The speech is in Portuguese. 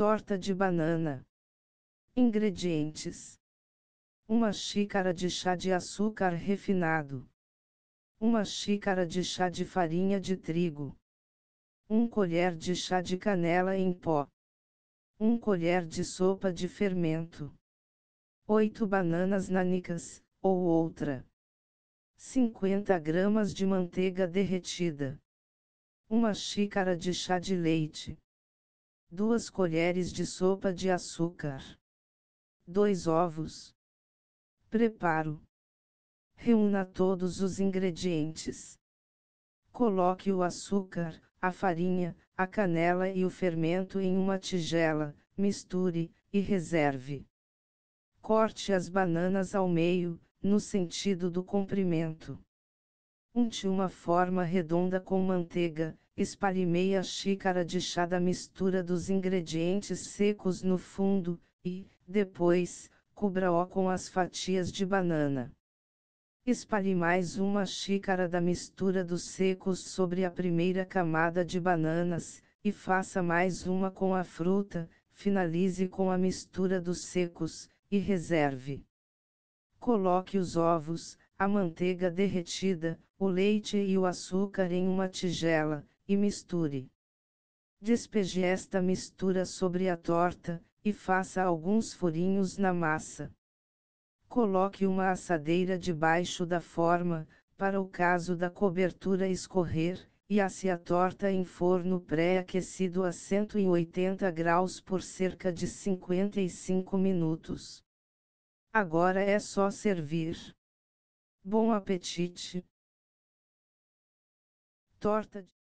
torta de banana. Ingredientes: uma xícara de chá de açúcar refinado, uma xícara de chá de farinha de trigo, 1 colher de chá de canela em pó, 1 colher de sopa de fermento, 8 bananas nanicas, ou outra, 50 gramas de manteiga derretida, 1 xícara de chá de leite, 2 colheres de sopa de açúcar, 2 ovos. Preparo. Reúna todos os ingredientes. Coloque o açúcar, a farinha, a canela e o fermento em uma tigela, misture, e reserve. Corte as bananas ao meio, no sentido do comprimento. Unte uma forma redonda com manteiga, espalhe meia xícara de chá da mistura dos ingredientes secos no fundo, e, depois, cubra-o com as fatias de banana. Espalhe mais uma xícara da mistura dos secos sobre a primeira camada de bananas, e faça mais uma com a fruta, finalize com a mistura dos secos, e reserve. Coloque os ovos, a manteiga derretida, o leite e o açúcar em uma tigela, e misture. Despeje esta mistura sobre a torta, e faça alguns furinhos na massa. Coloque uma assadeira debaixo da forma, para o caso da cobertura escorrer, e asse a torta em forno pré-aquecido a 180 graus por cerca de 55 minutos. Agora é só servir. Bom apetite! Torta de